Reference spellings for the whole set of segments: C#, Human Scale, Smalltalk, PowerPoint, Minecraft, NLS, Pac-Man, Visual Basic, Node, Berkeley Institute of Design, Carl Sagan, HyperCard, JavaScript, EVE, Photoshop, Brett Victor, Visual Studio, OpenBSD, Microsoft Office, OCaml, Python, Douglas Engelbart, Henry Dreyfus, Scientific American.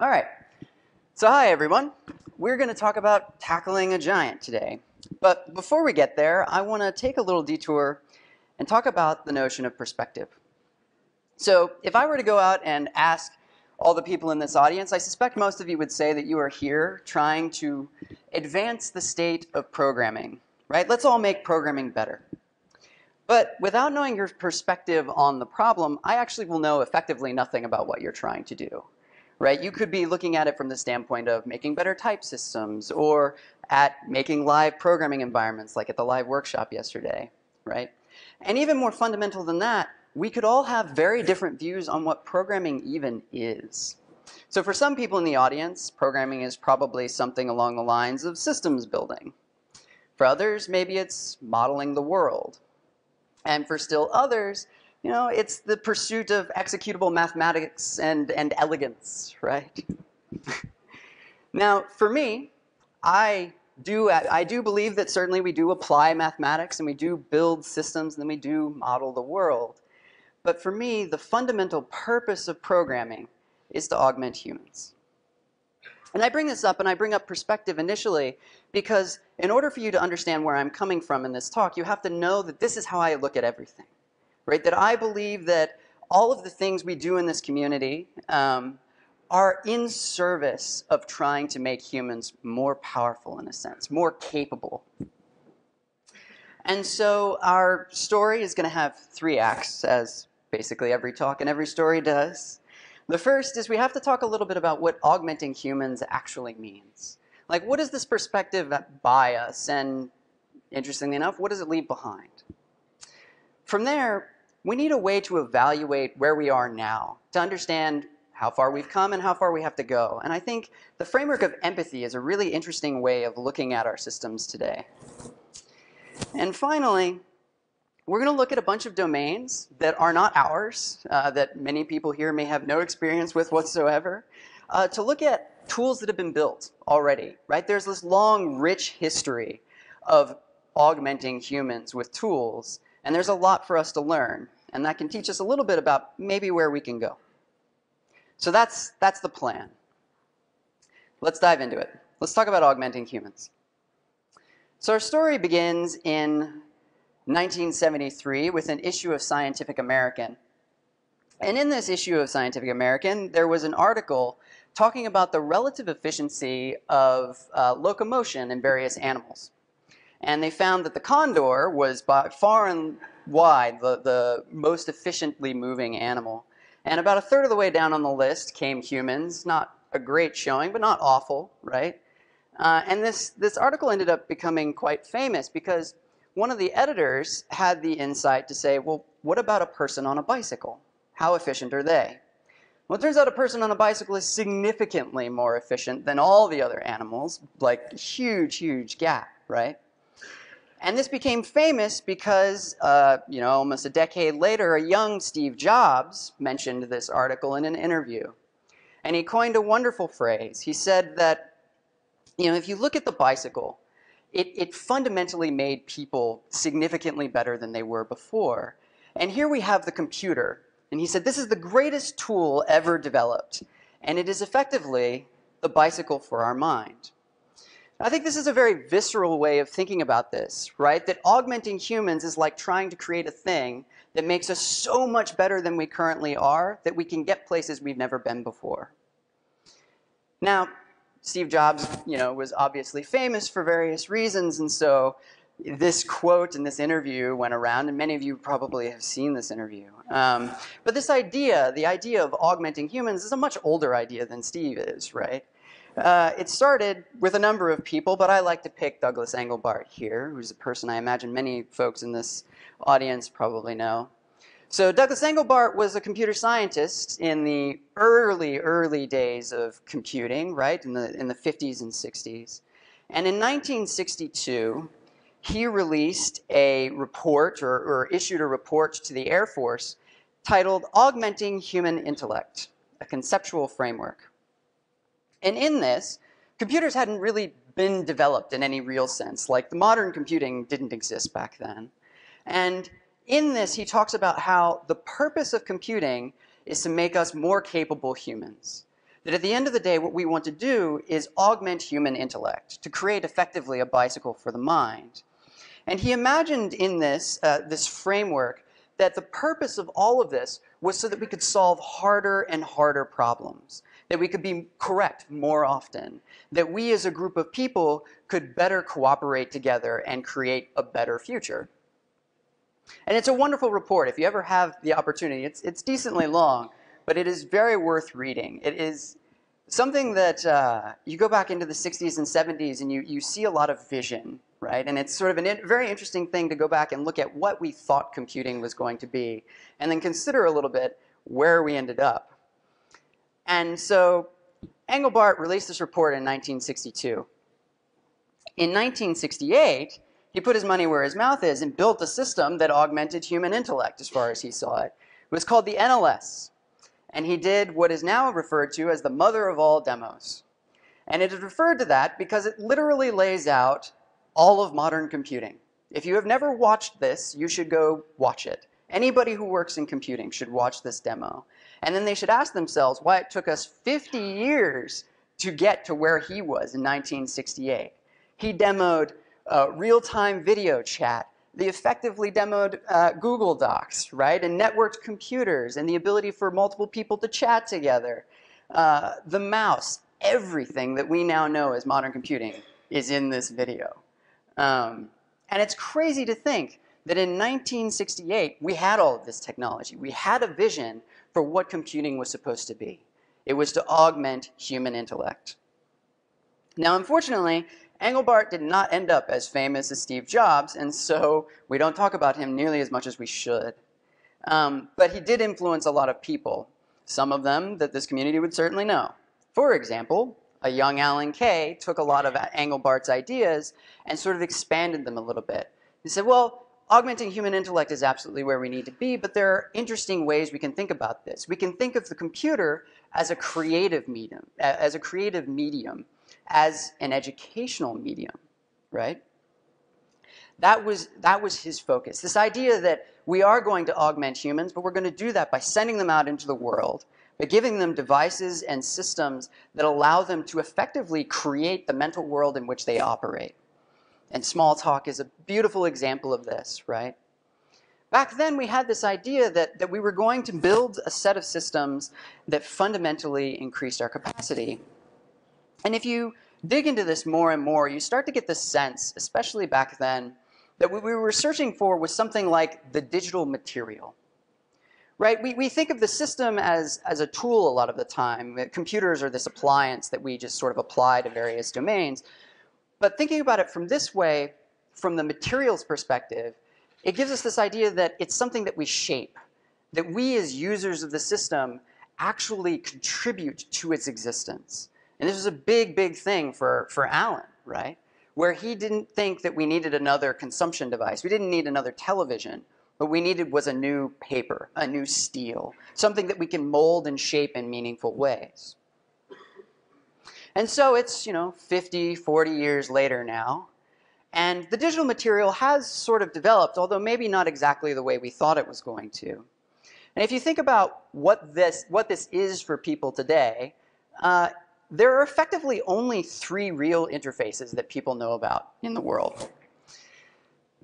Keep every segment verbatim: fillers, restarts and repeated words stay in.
All right. So hi, everyone. We're going to talk about tackling a giant today. But before we get there, I want to take a little detour and talk about the notion of perspective. So if I were to go out and ask all the people in this audience, I suspect most of you would say that you are here trying to advance the state of programming, right? Let's all make programming better. But without knowing your perspective on the problem, I actually will know effectively nothing about what you're trying to do. Right? You could be looking at it from the standpoint of making better type systems or at making live programming environments like at the live workshop yesterday. Right? And even more fundamental than that, we could all have very different views on what programming even is. So for some people in the audience, programming is probably something along the lines of systems building. For others, maybe it's modeling the world. And for still others, you know, it's the pursuit of executable mathematics and, and elegance, right? Now, for me, I do, I do believe that certainly we do apply mathematics and we do build systems and then we do model the world. But for me, the fundamental purpose of programming is to augment humans. And I bring this up, and I bring up perspective initially, because in order for you to understand where I'm coming from in this talk, you have to know that this is how I look at everything. Right? That I believe that all of the things we do in this community um, are in service of trying to make humans more powerful in a sense, more capable. And so our story is going to have three acts, as basically every talk and every story does. The first is we have to talk a little bit about what augmenting humans actually means. Like, what is this perspective by us? And interestingly enough, what does it leave behind? From there, we need a way to evaluate where we are now, to understand how far we've come and how far we have to go. And I think the framework of empathy is a really interesting way of looking at our systems today. And finally, we're going to look at a bunch of domains that are not ours, uh, that many people here may have no experience with whatsoever, uh, to look at tools that have been built already. Right? There's this long, rich history of augmenting humans with tools. And there's a lot for us to learn, and that can teach us a little bit about maybe where we can go. So that's, that's the plan. Let's dive into it. Let's talk about augmenting humans. So our story begins in nineteen seventy-three with an issue of Scientific American. And in this issue of Scientific American, there was an article talking about the relative efficiency of uh, locomotion in various animals. And they found that the condor was by far and wide the, the most efficiently moving animal. And about a third of the way down on the list came humans. Not a great showing, but not awful, right? Uh, and this, this article ended up becoming quite famous because one of the editors had the insight to say, well, what about a person on a bicycle? How efficient are they? Well, it turns out a person on a bicycle is significantly more efficient than all the other animals, like huge, huge gap, right? And this became famous because, uh, you know, almost a decade later, a young Steve Jobs mentioned this article in an interview. And he coined a wonderful phrase. He said that, you know, if you look at the bicycle, it, it fundamentally made people significantly better than they were before. And here we have the computer. And he said, this is the greatest tool ever developed. And it is effectively the bicycle for our mind. I think this is a very visceral way of thinking about this, right? That augmenting humans is like trying to create a thing that makes us so much better than we currently are that we can get places we've never been before. Now, Steve Jobs, you know, was obviously famous for various reasons, and so this quote and this interview went around, and many of you probably have seen this interview. Um, but this idea, the idea of augmenting humans, is a much older idea than Steve is, right? Uh, it started with a number of people, but I like to pick Douglas Engelbart here, who's a person I imagine many folks in this audience probably know. So Douglas Engelbart was a computer scientist in the early, early days of computing, right, in the, in the fifties and sixties. And in nineteen sixty-two, he released a report or, or issued a report to the Air Force titled Augmenting Human Intellect, a Conceptual Framework. And in this, computers hadn't really been developed in any real sense. Like, the modern computing didn't exist back then. And in this, he talks about how the purpose of computing is to make us more capable humans. that at the end of the day, what we want to do is augment human intellect to create effectively a bicycle for the mind. And he imagined in this, uh, this framework that the purpose of all of this was so that we could solve harder and harder problems, that we could be correct more often, that we as a group of people could better cooperate together and create a better future. And it's a wonderful report. If you ever have the opportunity, it's, it's decently long, but it is very worth reading. It is something that uh, you go back into the sixties and seventies and you, you see a lot of vision, right? And it's sort of a in, very interesting thing to go back and look at what we thought computing was going to be and then consider a little bit where we ended up. And so Engelbart released this report in nineteen sixty-two. In nineteen sixty-eight, he put his money where his mouth is and built a system that augmented human intellect as far as he saw it. It was called the N L S. And he did what is now referred to as the mother of all demos. And it is referred to that because it literally lays out all of modern computing. If you have never watched this, you should go watch it. Anybody who works in computing should watch this demo. And then they should ask themselves why it took us fifty years to get to where he was in nineteen sixty-eight. He demoed Uh, real-time video chat. They effectively demoed uh, Google Docs, right, and networked computers and the ability for multiple people to chat together. Uh, the mouse, everything that we now know as modern computing is in this video. Um, and it's crazy to think that in nineteen sixty-eight, we had all of this technology. We had a vision for what computing was supposed to be. It was to augment human intellect. Now, unfortunately, Engelbart did not end up as famous as Steve Jobs, and so we don't talk about him nearly as much as we should. Um, but he did influence a lot of people, some of them that this community would certainly know. For example, a young Alan Kay took a lot of Engelbart's ideas and sort of expanded them a little bit. He said, well, augmenting human intellect is absolutely where we need to be, but there are interesting ways we can think about this. We can think of the computer as a creative medium, as a creative medium. as an educational medium, right? That was, that was his focus. This idea that we are going to augment humans, but we're going to do that by sending them out into the world, by giving them devices and systems that allow them to effectively create the mental world in which they operate. And Smalltalk is a beautiful example of this, right? Back then, we had this idea that, that we were going to build a set of systems that fundamentally increased our capacity. And if you dig into this more and more, you start to get the sense, especially back then, that what we were searching for was something like the digital material, right? We, we think of the system as, as a tool a lot of the time. Computers are this appliance that we just sort of apply to various domains. But thinking about it from this way, from the materials perspective, it gives us this idea that it's something that we shape, that we as users of the system actually contribute to its existence. And this was a big, big thing for, for Alan, right? Where he didn't think that we needed another consumption device. We didn't need another television. What we needed was a new paper, a new steel, something that we can mold and shape in meaningful ways. And so it's, you know, fifty, forty years later now. And the digital material has sort of developed, although maybe not exactly the way we thought it was going to. And if you think about what this, what this is for people today, uh, there are effectively only three real interfaces that people know about in the world.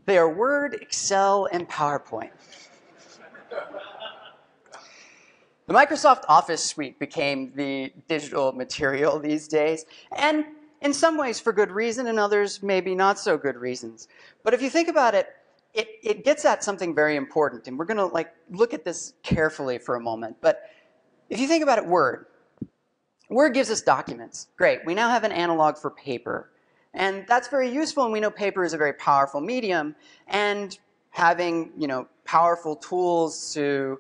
They are Word, Excel, and PowerPoint. The Microsoft Office suite became the digital material these days, and in some ways for good reason, and others maybe not so good reasons. But if you think about it, it, it gets at something very important, and we're gonna like look at this carefully for a moment. But if you think about it, Word. Word gives us documents. Great, we now have an analog for paper. And that's very useful, and we know paper is a very powerful medium, and having, you know, powerful tools to,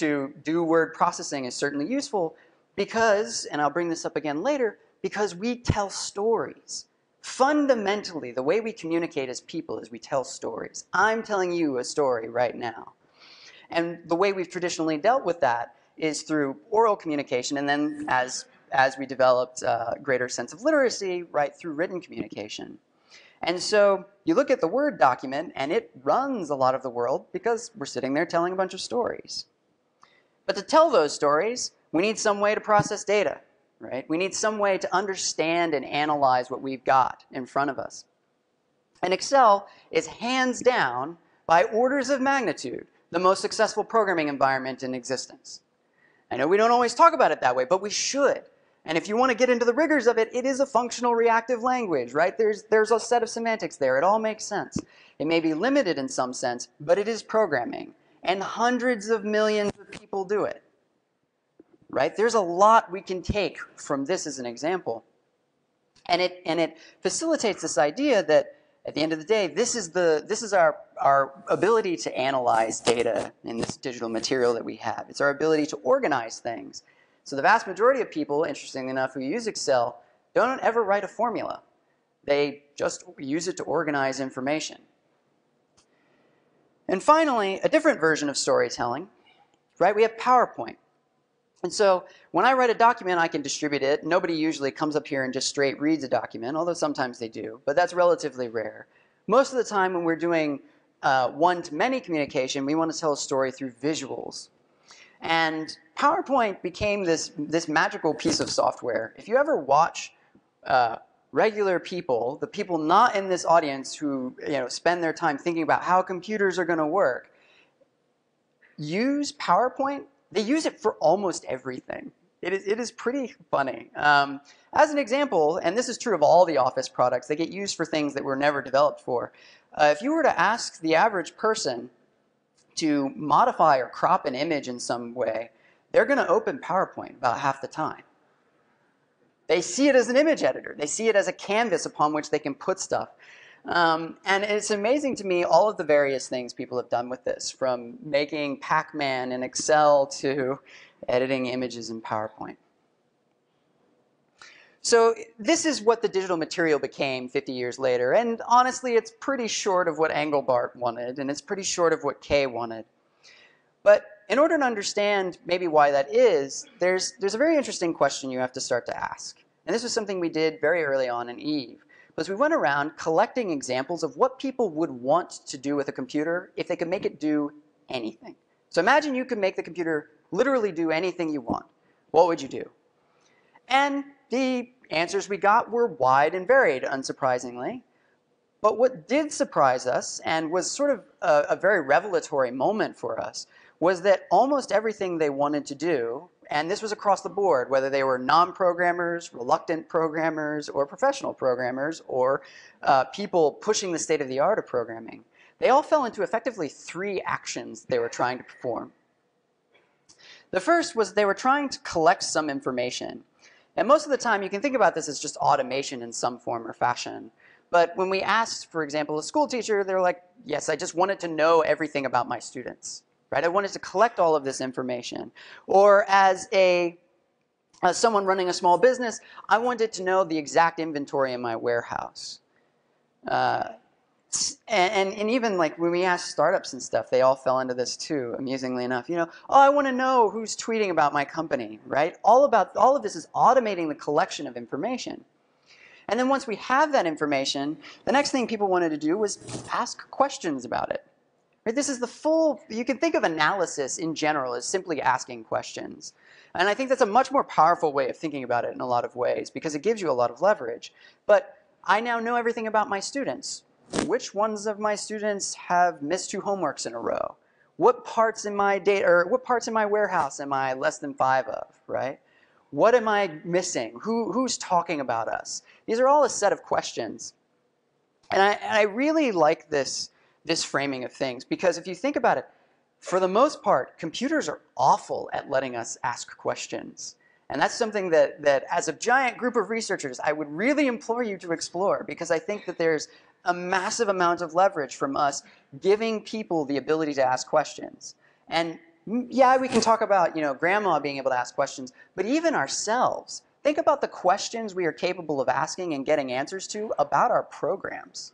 to do word processing is certainly useful because, and I'll bring this up again later, because we tell stories. Fundamentally, the way we communicate as people is we tell stories. I'm telling you a story right now. And the way we've traditionally dealt with that is through oral communication, and then as as we developed a greater sense of literacy, right, through written communication. And so you look at the Word document, and it runs a lot of the world because we're sitting there telling a bunch of stories. But to tell those stories, we need some way to process data. right? We need some way to understand and analyze what we've got in front of us. And Excel is hands down, by orders of magnitude, the most successful programming environment in existence. I know we don't always talk about it that way, but we should. And if you want to get into the rigors of it, it is a functional reactive language, right? There's, there's a set of semantics there. It all makes sense. It may be limited in some sense, but it is programming. And hundreds of millions of people do it, right? There's a lot we can take from this as an example. And it, and it facilitates this idea that at the end of the day, this is, the, this is our, our ability to analyze data in this digital material that we have. It's our ability to organize things. So the vast majority of people, interestingly enough, who use Excel don't ever write a formula. They just use it to organize information. And finally, a different version of storytelling, right? We have PowerPoint. And so when I write a document, I can distribute it. Nobody usually comes up here and just straight reads a document, although sometimes they do, but that's relatively rare. Most of the time when we're doing uh, one-to-many communication, we want to tell a story through visuals. And PowerPoint became this, this magical piece of software. If you ever watch uh, regular people, the people not in this audience who you know, spend their time thinking about how computers are going to work, use PowerPoint. They use it for almost everything. It is, it is pretty funny. Um, as an example, and this is true of all the Office products, they get used for things that were never developed for. Uh, if you were to ask the average person to modify or crop an image in some way, they're going to open PowerPoint about half the time. They see it as an image editor. They see it as a canvas upon which they can put stuff. Um, and it's amazing to me all of the various things people have done with this, from making Pac-Man in Excel to editing images in PowerPoint. So this is what the digital material became fifty years later, and honestly it's pretty short of what Engelbart wanted, and it's pretty short of what Kay wanted. But in order to understand maybe why that is, there's, there's a very interesting question you have to start to ask. And this was something we did very early on in EVE. Was we went around collecting examples of what people would want to do with a computer if they could make it do anything. So imagine you could make the computer literally do anything you want. What would you do? And the answers we got were wide and varied, unsurprisingly. But what did surprise us, and was sort of a, a very revelatory moment for us, was that almost everything they wanted to do, and this was across the board, whether they were non-programmers, reluctant programmers, or professional programmers, or uh, people pushing the state of the art of programming, they all fell into effectively three actions they were trying to perform. The first was they were trying to collect some information. And most of the time you can think about this as just automation in some form or fashion. But when we asked, for example, a school teacher, they're like, yes, I just wanted to know everything about my students. Right? I wanted to collect all of this information. Or as a as someone running a small business, I wanted to know the exact inventory in my warehouse. Uh, and, and even like when we asked startups and stuff, they all fell into this too, amusingly enough. You know, oh, I want to know who's tweeting about my company, right? All about all of this is automating the collection of information. And then once we have that information, the next thing people wanted to do was ask questions about it. This is the full, you can think of analysis in general as simply asking questions. And I think that's a much more powerful way of thinking about it in a lot of ways, because it gives you a lot of leverage. But I now know everything about my students. Which ones of my students have missed two homeworks in a row? What parts in my data, or what parts in my warehouse am I less than five of, right? What am I missing? Who, who's talking about us? These are all a set of questions. And I, and I really like this this framing of things, because if you think about it, for the most part, computers are awful at letting us ask questions. And that's something that, that as a giant group of researchers, I would really implore you to explore, because I think that there's a massive amount of leverage from us giving people the ability to ask questions. And yeah, we can talk about, you know, grandma being able to ask questions, but even ourselves, think about the questions we are capable of asking and getting answers to about our programs.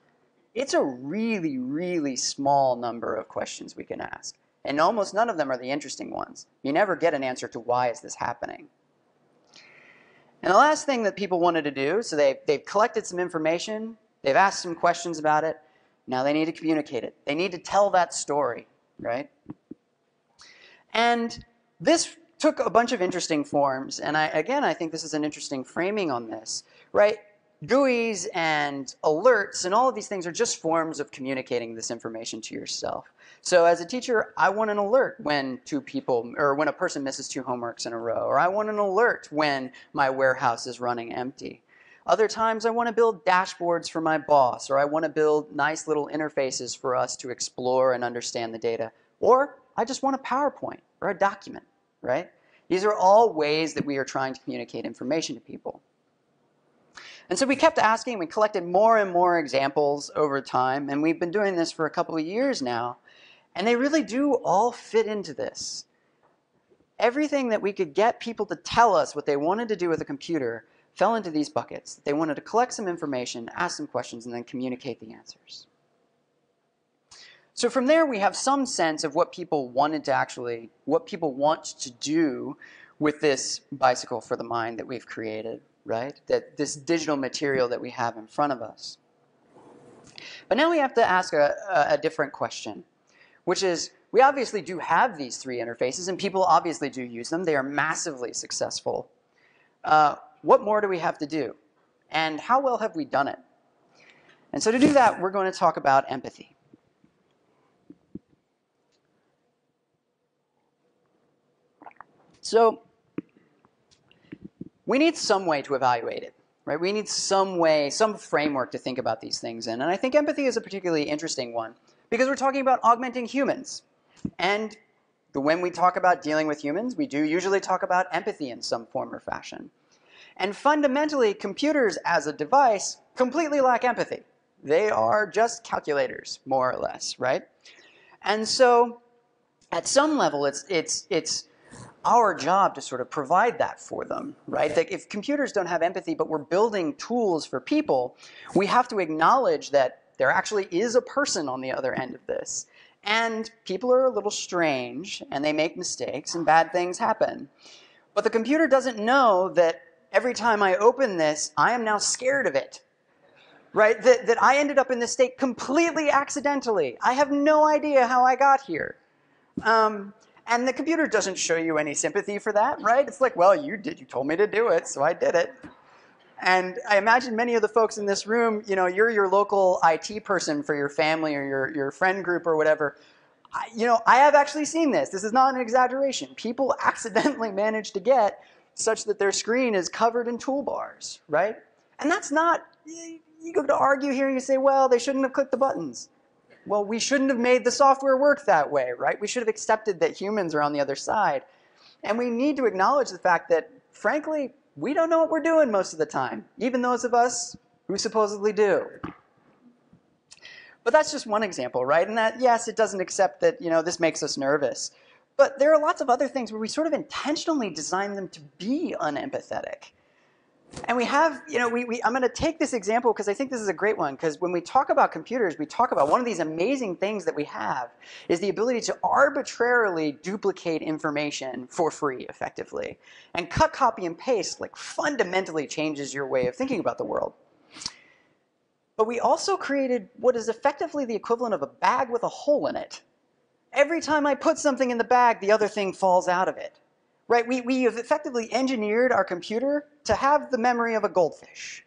It's a really, really small number of questions we can ask. And almost none of them are the interesting ones. You never get an answer to why is this happening. And the last thing that people wanted to do, so they've, they've collected some information, they've asked some questions about it, now they need to communicate it. They need to tell that story, right? And this took a bunch of interesting forms, and I, again, I think this is an interesting framing on this, right? G U Is and alerts and all of these things are just forms of communicating this information to yourself. So as a teacher, I want an alert when two people, or when a person misses two homeworks in a row, or I want an alert when my warehouse is running empty. Other times I want to build dashboards for my boss, or I want to build nice little interfaces for us to explore and understand the data, or I just want a PowerPoint or a document, right? These are all ways that we are trying to communicate information to people. And so we kept asking, we collected more and more examples over time, and we've been doing this for a couple of years now, and they really do all fit into this. Everything that we could get people to tell us what they wanted to do with a computer fell into these buckets. They wanted to collect some information, ask some questions, and then communicate the answers. So from there, we have some sense of what people wanted to actually, what people want to do with this bicycle for the mind that we've created, right? That this digital material that we have in front of us. But now we have to ask a, a different question, which is, we obviously do have these three interfaces, and people obviously do use them. They are massively successful. Uh, what more do we have to do? And how well have we done it? And so to do that, we're going to talk about empathy. So we need some way to evaluate it, right? We need some way, some framework to think about these things in. And I think empathy is a particularly interesting one because we're talking about augmenting humans. And when we talk about dealing with humans, we do usually talk about empathy in some form or fashion. And fundamentally, computers as a device completely lack empathy. They are just calculators, more or less, right? And so at some level, it's, it's, it's, our job to sort of provide that for them, right? That if computers don't have empathy, but we're building tools for people, we have to acknowledge that there actually is a person on the other end of this. And people are a little strange, and they make mistakes, and bad things happen. But the computer doesn't know that every time I open this, I am now scared of it, right? That, that I ended up in this state completely accidentally. I have no idea how I got here. Um, And the computer doesn't show you any sympathy for that, right? It's like, well, you did, you told me to do it, so I did it. And I imagine many of the folks in this room, you know, you're your local I T person for your family or your, your friend group or whatever. I, you know, I have actually seen this. This is not an exaggeration. People accidentally manage to get such that their screen is covered in toolbars, right? And that's not, you go to argue here and you say, well, they shouldn't have clicked the buttons. Well, we shouldn't have made the software work that way, right? We should have accepted that humans are on the other side. And we need to acknowledge the fact that, frankly, we don't know what we're doing most of the time, even those of us who supposedly do. But that's just one example, right? And that, yes, it doesn't accept that, you know, this makes us nervous. But there are lots of other things where we sort of intentionally design them to be unempathetic. And we have, you know, we, we, I'm going to take this example because I think this is a great one, because when we talk about computers, we talk about one of these amazing things that we have is the ability to arbitrarily duplicate information for free, effectively. And cut, copy, and paste, like, fundamentally changes your way of thinking about the world. But we also created what is effectively the equivalent of a bag with a hole in it. Every time I put something in the bag, the other thing falls out of it. Right, we, we have effectively engineered our computer to have the memory of a goldfish.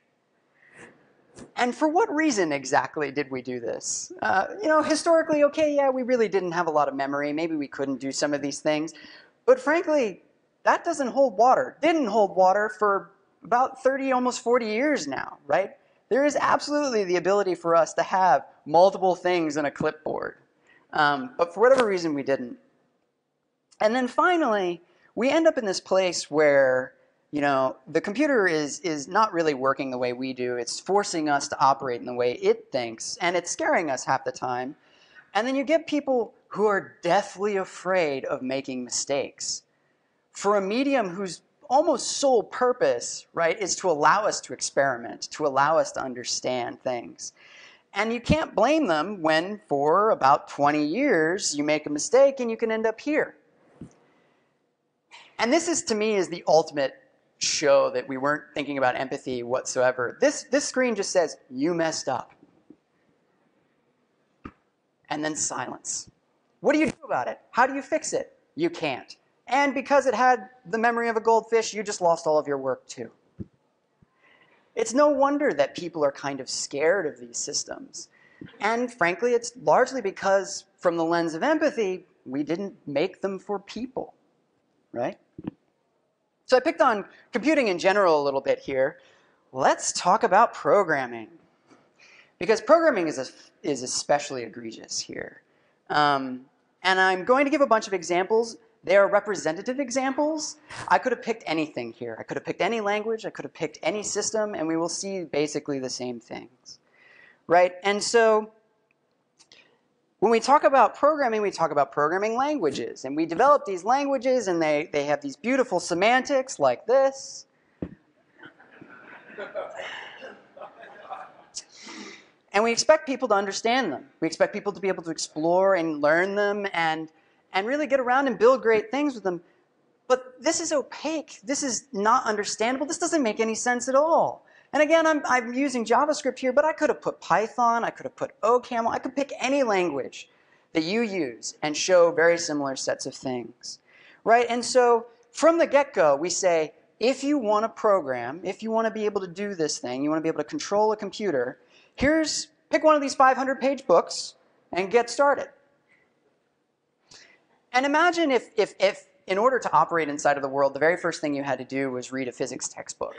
And for what reason exactly did we do this? Uh, you know, historically, okay, yeah, we really didn't have a lot of memory. Maybe we couldn't do some of these things. But frankly, that doesn't hold water. Didn't hold water for about thirty, almost forty years now, right? There is absolutely the ability for us to have multiple things in a clipboard. Um, but for whatever reason, we didn't. And then finally, we end up in this place where, you know, the computer is, is not really working the way we do. It's forcing us to operate in the way it thinks, and it's scaring us half the time. And then you get people who are deathly afraid of making mistakes. For a medium whose almost sole purpose, right, is to allow us to experiment, to allow us to understand things. And you can't blame them when, for about twenty years, you make a mistake and you can end up here. And this is, to me, is the ultimate show that we weren't thinking about empathy whatsoever. This, this screen just says, you messed up. And then silence. What do you do about it? How do you fix it? You can't. And because it had the memory of a goldfish, you just lost all of your work too. It's no wonder that people are kind of scared of these systems. And frankly, it's largely because, from the lens of empathy, we didn't make them for people, right? So I picked on computing in general a little bit here. Let's talk about programming, because programming is, a, is especially egregious here. Um, and I'm going to give a bunch of examples. They are representative examples. I could have picked anything here. I could have picked any language. I could have picked any system, and we will see basically the same things, right? And so when we talk about programming, we talk about programming languages. And we develop these languages, and they, they have these beautiful semantics like this. And we expect people to understand them. We expect people to be able to explore and learn them and, and really get around and build great things with them. But this is opaque. This is not understandable. This doesn't make any sense at all. And again, I'm, I'm using JavaScript here, but I could have put Python, I could have put OCaml, I could pick any language that you use and show very similar sets of things, right? And so from the get-go, we say, if you want to program, if you want to be able to do this thing, you want to be able to control a computer, here's, pick one of these five hundred page books and get started. And imagine if, if, if in order to operate inside of the world, the very first thing you had to do was read a physics textbook.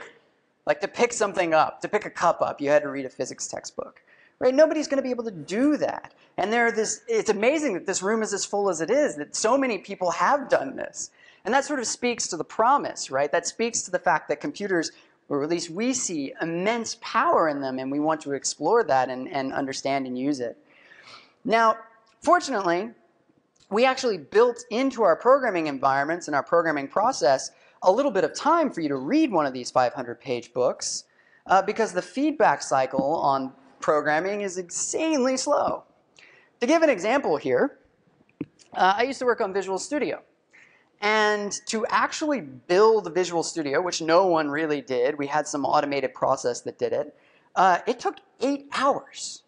Like to pick something up, to pick a cup up, you had to read a physics textbook, right? Nobody's going to be able to do that. And there are this, it's amazing that this room is as full as it is, that so many people have done this. And that sort of speaks to the promise, right? That speaks to the fact that computers, or at least we see immense power in them, and we want to explore that and, and understand and use it. Now, fortunately, we actually built into our programming environments and our programming process a little bit of time for you to read one of these five hundred page books uh, because the feedback cycle on programming is insanely slow. To give an example here, uh, I used to work on Visual Studio. And to actually build Visual Studio, which no one really did, we had some automated process that did it, uh, it took eight hours.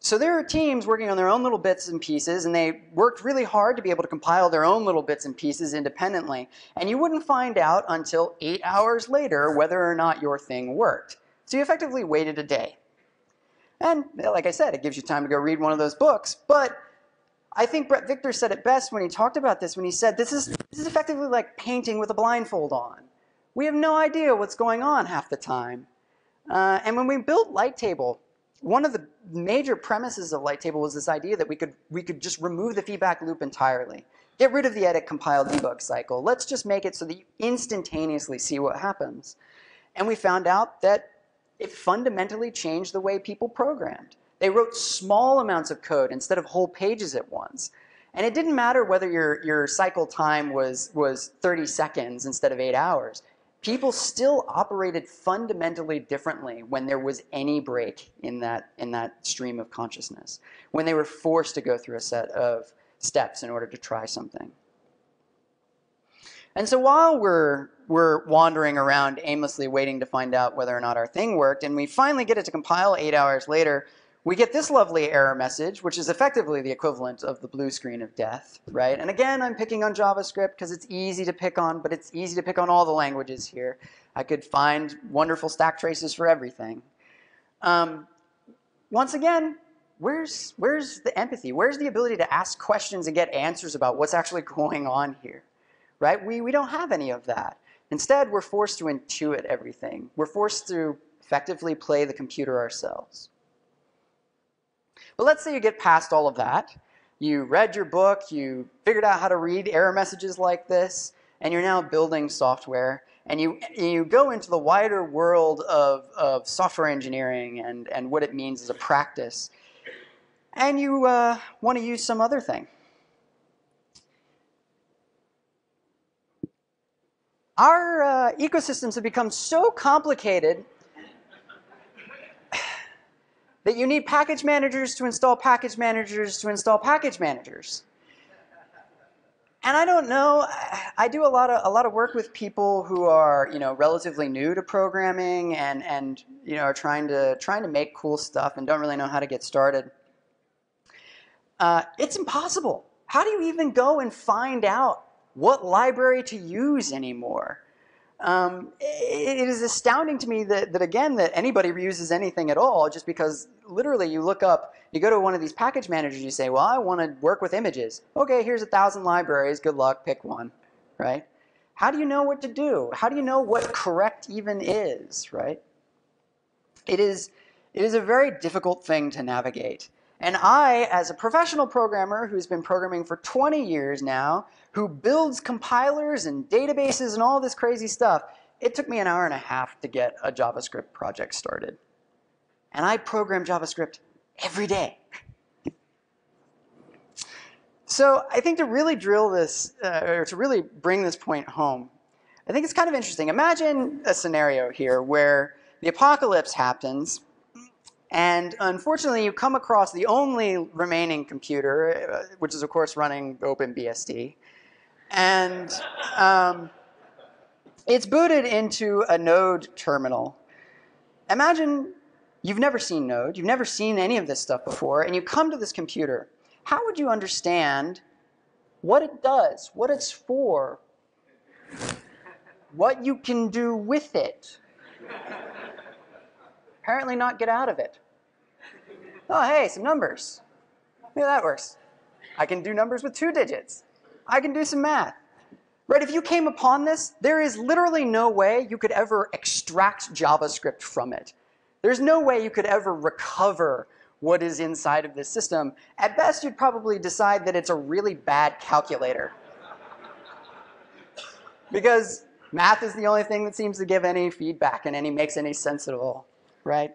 So there are teams working on their own little bits and pieces, and they worked really hard to be able to compile their own little bits and pieces independently. And you wouldn't find out until eight hours later whether or not your thing worked. So you effectively waited a day. And like I said, it gives you time to go read one of those books. But I think Brett Victor said it best when he talked about this, when he said, this is, this is effectively like painting with a blindfold on. We have no idea what's going on half the time. Uh, and when we built Lighttable, one of the major premises of Lighttable was this idea that we could, we could just remove the feedback loop entirely. Get rid of the edit, compile, debug cycle. Let's just make it so that you instantaneously see what happens. And we found out that it fundamentally changed the way people programmed. They wrote small amounts of code instead of whole pages at once. And it didn't matter whether your, your cycle time was, was thirty seconds instead of eight hours. People still operated fundamentally differently when there was any break in that, in that stream of consciousness, when they were forced to go through a set of steps in order to try something. And so while we're, we're wandering around aimlessly waiting to find out whether or not our thing worked, and we finally get it to compile eight hours later, we get this lovely error message, which is effectively the equivalent of the blue screen of death, right? And again, I'm picking on JavaScript because it's easy to pick on, but it's easy to pick on all the languages here. I could find wonderful stack traces for everything. Um, once again, where's, where's the empathy? Where's the ability to ask questions and get answers about what's actually going on here, right? We, we don't have any of that. Instead, we're forced to intuit everything. We're forced to effectively play the computer ourselves. But let's say you get past all of that. You read your book, you figured out how to read error messages like this, and you're now building software. And you, you go into the wider world of, of software engineering and, and what it means as a practice. And you uh, want to use some other thing. Our uh, ecosystems have become so complicated that you need package managers to install package managers to install package managers. And I don't know, I do a lot of, a lot of work with people who are, you know, relatively new to programming and, and you know, are trying to, trying to make cool stuff and don't really know how to get started. Uh, it's impossible. How do you even go and find out what library to use anymore. Um, it, it is astounding to me that, that, again, that anybody reuses anything at all, just because literally you look up, you go to one of these package managers, you say, well, I want to work with images. Okay, here's a thousand libraries, good luck, pick one, right? How do you know what to do? How do you know what correct even is, right? It is, it is a very difficult thing to navigate. And I, as a professional programmer who's been programming for twenty years now, who builds compilers and databases and all this crazy stuff, it took me an hour and a half to get a JavaScript project started. And I program JavaScript every day. So I think to really drill this, uh, or to really bring this point home, I think it's kind of interesting. Imagine a scenario here where the apocalypse happens, and unfortunately you come across the only remaining computer, which is of course running OpenBSD, and um, it's booted into a Node terminal. Imagine you've never seen Node, you've never seen any of this stuff before, and you come to this computer. How would you understand what it does, what it's for, what you can do with it? Apparently not get out of it. Oh, hey, some numbers. Maybe that works. I can do numbers with two digits. I can do some math. Right, if you came upon this, there is literally no way you could ever extract JavaScript from it. There's no way you could ever recover what is inside of this system. At best, you'd probably decide that it's a really bad calculator. Because math is the only thing that seems to give any feedback and any makes any sense at all, right?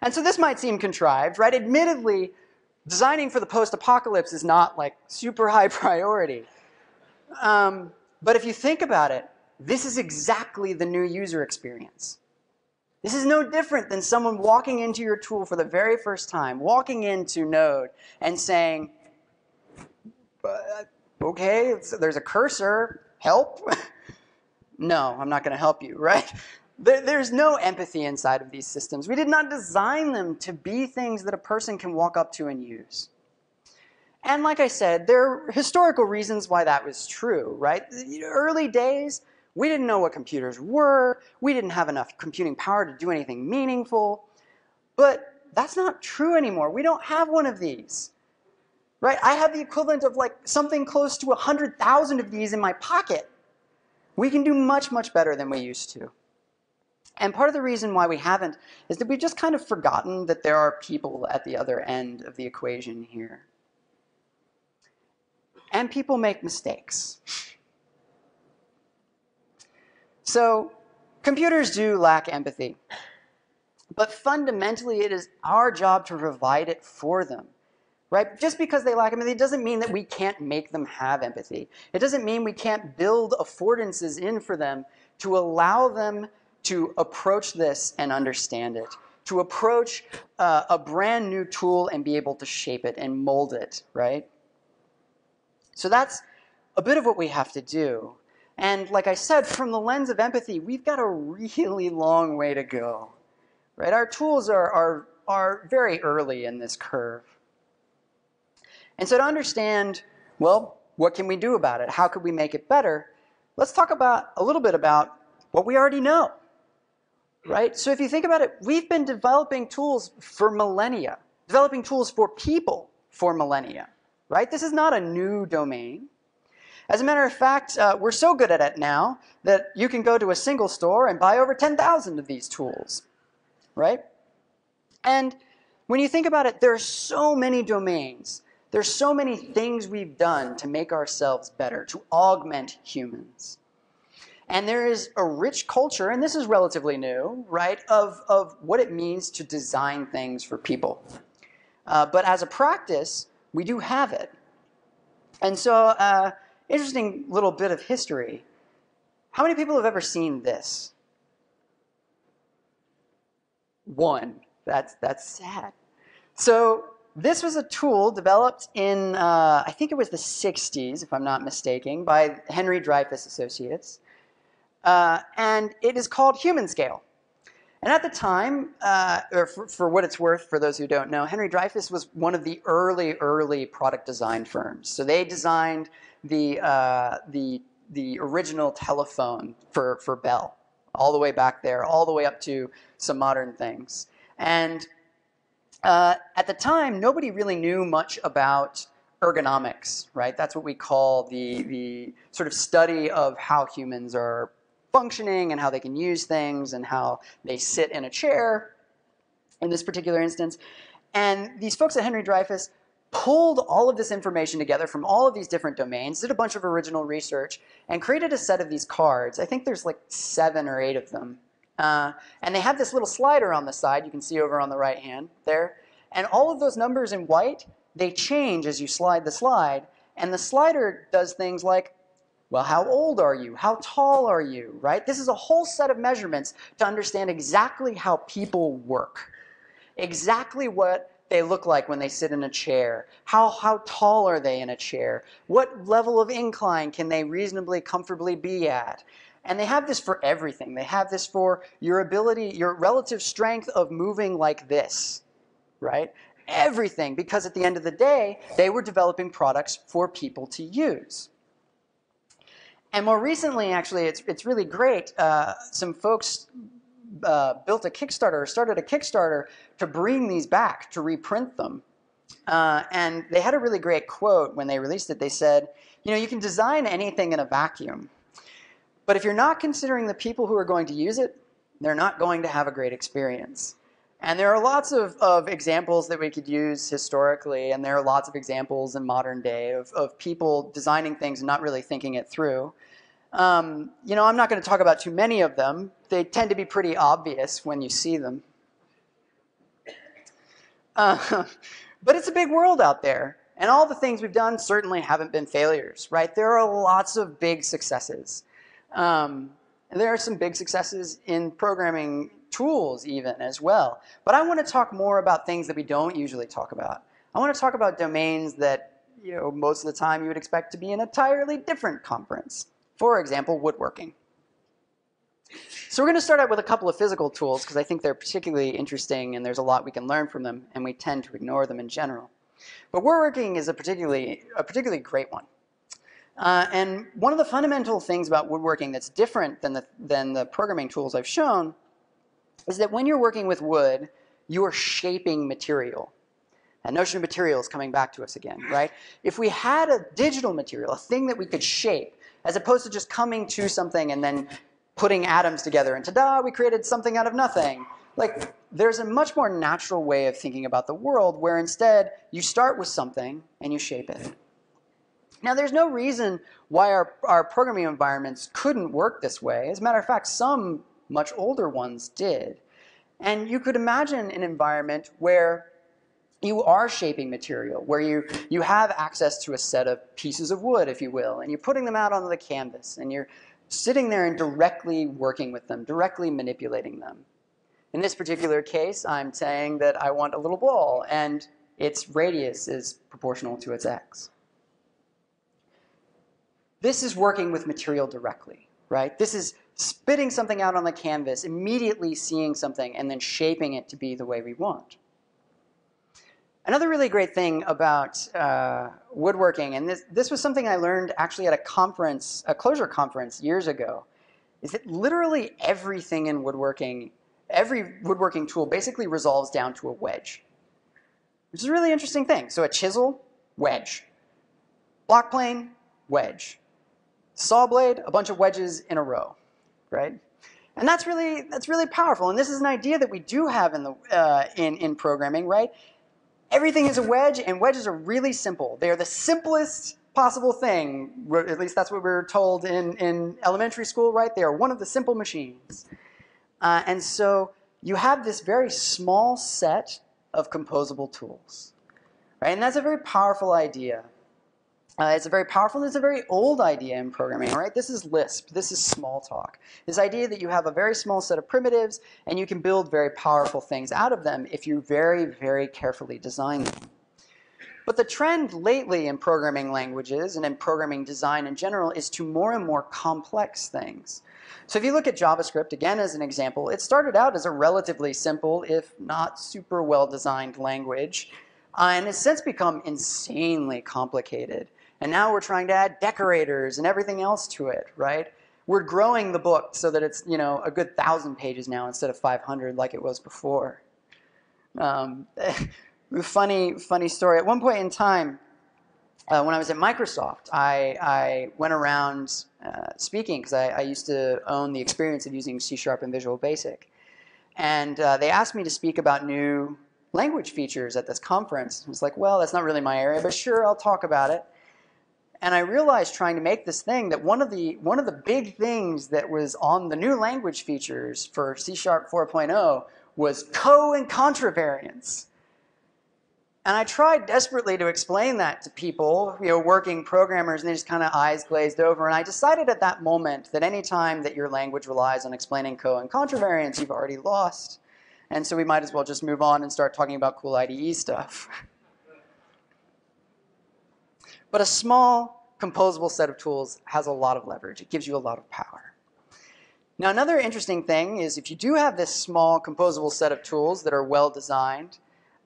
And so this might seem contrived, right? Admittedly, designing for the post-apocalypse is not like super high priority. Um, but if you think about it, this is exactly the new user experience. This is no different than someone walking into your tool for the very first time, walking into Node and saying, okay, there's a cursor, help? No, I'm not going to help you, right? There, there's no empathy inside of these systems. We did not design them to be things that a person can walk up to and use. And like I said, there are historical reasons why that was true, right? The early days, we didn't know what computers were, we didn't have enough computing power to do anything meaningful, but that's not true anymore. We don't have one of these, right? I have the equivalent of like something close to one hundred thousand of these in my pocket. We can do much, much better than we used to. And part of the reason why we haven't is that we've just kind of forgotten that there are people at the other end of the equation here. And people make mistakes. So computers do lack empathy, but fundamentally it is our job to provide it for them, right? Just because they lack empathy doesn't mean that we can't make them have empathy. It doesn't mean we can't build affordances in for them to allow them to approach this and understand it, to approach uh, a brand new tool and be able to shape it and mold it, right? So that's a bit of what we have to do. And like I said, from the lens of empathy, we've got a really long way to go, right? Our tools are, are, are very early in this curve. And so to understand, well, what can we do about it? How could we make it better? Let's talk about a little bit about what we already know, right? So if you think about it, we've been developing tools for millennia, developing tools for people for millennia, right? This is not a new domain. As a matter of fact, uh, we're so good at it now that you can go to a single store and buy over ten thousand of these tools, right? And when you think about it, there are so many domains. There's so many things we've done to make ourselves better, to augment humans. And there is a rich culture, and this is relatively new, right, of, of what it means to design things for people. Uh, but as a practice, we do have it. And so, uh, interesting little bit of history. How many people have ever seen this? One. That's, that's sad. So this was a tool developed in, uh, I think it was the sixties, if I'm not mistaken, by Henry Dreyfus Associates. Uh, and it is called Human Scale. And at the time, uh, or for, for what it's worth, for those who don't know, Henry Dreyfus was one of the early, early product design firms. So they designed the uh, the the original telephone for for Bell, all the way back there, all the way up to some modern things. And uh, at the time, nobody really knew much about ergonomics, right? That's what we call the the sort of study of how humans are functioning and how they can use things and how they sit in a chair in this particular instance. And these folks at Henry Dreyfus pulled all of this information together from all of these different domains, did a bunch of original research, and created a set of these cards. I think there's like seven or eight of them. Uh, and they have this little slider on the side you can see over on the right hand there. And all of those numbers in white, they change as you slide the slide. And the slider does things like, well, how old are you? How tall are you? Right? This is a whole set of measurements to understand exactly how people work, exactly what they look like when they sit in a chair, how, how tall are they in a chair, what level of incline can they reasonably comfortably be at. And they have this for everything. They have this for your ability, your relative strength of moving like this, right? Everything, because at the end of the day, they were developing products for people to use. And more recently, actually, it's, it's really great. Uh, some folks uh, built a Kickstarter, or started a Kickstarter to bring these back, to reprint them. Uh, and they had a really great quote when they released it. They said, you know, you can design anything in a vacuum, but if you're not considering the people who are going to use it, they're not going to have a great experience. And there are lots of, of examples that we could use historically, and there are lots of examples in modern day of, of people designing things and not really thinking it through. Um, you know, I'm not going to talk about too many of them. They tend to be pretty obvious when you see them. Uh, but it's a big world out there, and all the things we've done certainly haven't been failures, right? There are lots of big successes. Um, and there are some big successes in programming tools even as well. But I want to talk more about things that we don't usually talk about. I want to talk about domains that, you know, most of the time you would expect to be an entirely different conference. For example, woodworking. So we're going to start out with a couple of physical tools because I think they're particularly interesting and there's a lot we can learn from them, and we tend to ignore them in general. But woodworking is a particularly, a particularly great one. Uh, and one of the fundamental things about woodworking that's different than the, than the programming tools I've shown is that when you're working with wood, you are shaping material. That notion of material is coming back to us again, right? If we had a digital material, a thing that we could shape, as opposed to just coming to something and then putting atoms together and ta-da, we created something out of nothing. Like, there's a much more natural way of thinking about the world where instead you start with something and you shape it. Now, there's no reason why our, our programming environments couldn't work this way. As a matter of fact, some much older ones did. And you could imagine an environment where you are shaping material, where you, you have access to a set of pieces of wood, if you will, and you're putting them out onto the canvas, and you're sitting there and directly working with them, directly manipulating them. In this particular case, I'm saying that I want a little ball, and its radius is proportional to its x. This is working with material directly, right? This is spitting something out on the canvas, immediately seeing something, and then shaping it to be the way we want. Another really great thing about uh, woodworking, and this, this was something I learned actually at a conference, a closure conference years ago, is that literally everything in woodworking, every woodworking tool basically resolves down to a wedge, which is a really interesting thing. So a chisel, wedge. Block plane, wedge. Saw blade, a bunch of wedges in a row. Right? And that's really, that's really powerful. And this is an idea that we do have in, the, uh, in, in programming, right? Everything is a wedge, and wedges are really simple. They are the simplest possible thing. At least that's what we were told in, in elementary school, right? They are one of the simple machines. Uh, and so you have this very small set of composable tools, right? And that's a very powerful idea. Uh, it's a very powerful, and it's a very old idea in programming, right? This is Lisp. This is Smalltalk. This idea that you have a very small set of primitives, and you can build very powerful things out of them if you very, very carefully design them. But the trend lately in programming languages and in programming design in general is to more and more complex things. So if you look at JavaScript, again as an example, it started out as a relatively simple, if not super well-designed language, uh, and has since become insanely complicated. And now we're trying to add decorators and everything else to it, right? We're growing the book so that it's, you know, a good thousand pages now instead of five hundred like it was before. Um, funny, funny story. At one point in time, uh, when I was at Microsoft, I, I went around uh, speaking because I, I used to own the experience of using C sharp and Visual Basic. And uh, they asked me to speak about new language features at this conference. I was like, well, that's not really my area, but sure, I'll talk about it. And I realized trying to make this thing that one of the one of the big things that was on the new language features for C sharp four point oh was co and contravariance. And I tried desperately to explain that to people, you know, working programmers, and they just kind of eyes glazed over. And I decided at that moment that any time that your language relies on explaining co and contravariance, you've already lost. And so we might as well just move on and start talking about cool I D E stuff. But a small, composable set of tools has a lot of leverage. It gives you a lot of power. Now, another interesting thing is if you do have this small, composable set of tools that are well-designed,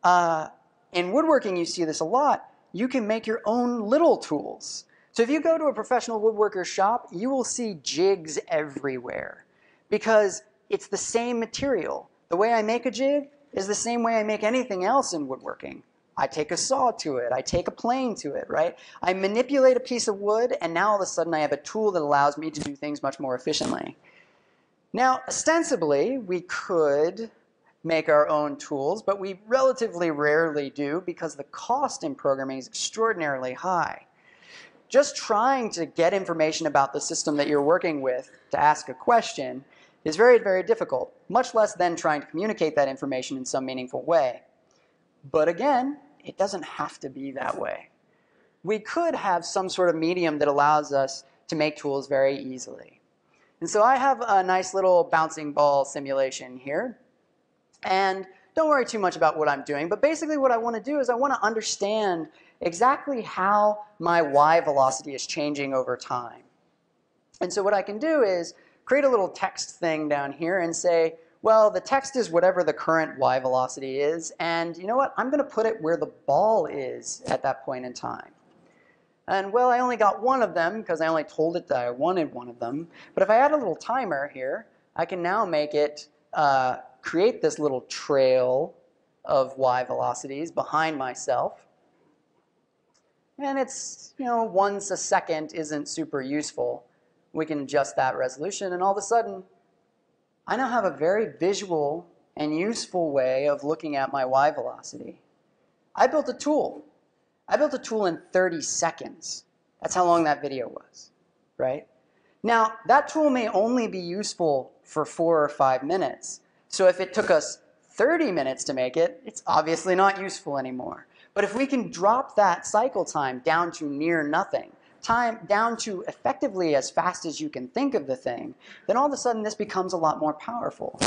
uh, in woodworking you see this a lot, you can make your own little tools. So if you go to a professional woodworker shop, you will see jigs everywhere because it's the same material. The way I make a jig is the same way I make anything else in woodworking. I take a saw to it, I take a plane to it, right? I manipulate a piece of wood, and now all of a sudden I have a tool that allows me to do things much more efficiently. Now, ostensibly, we could make our own tools, but we relatively rarely do because the cost in programming is extraordinarily high. Just trying to get information about the system that you're working with to ask a question is very, very difficult, much less than trying to communicate that information in some meaningful way. But again, it doesn't have to be that way. We could have some sort of medium that allows us to make tools very easily. And so I have a nice little bouncing ball simulation here. And don't worry too much about what I'm doing, but basically what I want to do is I want to understand exactly how my y velocity is changing over time. And so what I can do is create a little text thing down here and say, well, the text is whatever the current y velocity is, and you know what? I'm going to put it where the ball is at that point in time. And well, I only got one of them because I only told it that I wanted one of them. But if I add a little timer here, I can now make it uh, create this little trail of y velocities behind myself. And it's, you know, once a second isn't super useful. We can adjust that resolution, and all of a sudden, I now have a very visual and useful way of looking at my y velocity. I built a tool. I built a tool in thirty seconds. That's how long that video was, right? Now, that tool may only be useful for four or five minutes. So if it took us thirty minutes to make it, it's obviously not useful anymore. But if we can drop that cycle time down to near nothing, time down to effectively as fast as you can think of the thing, then all of a sudden this becomes a lot more powerful.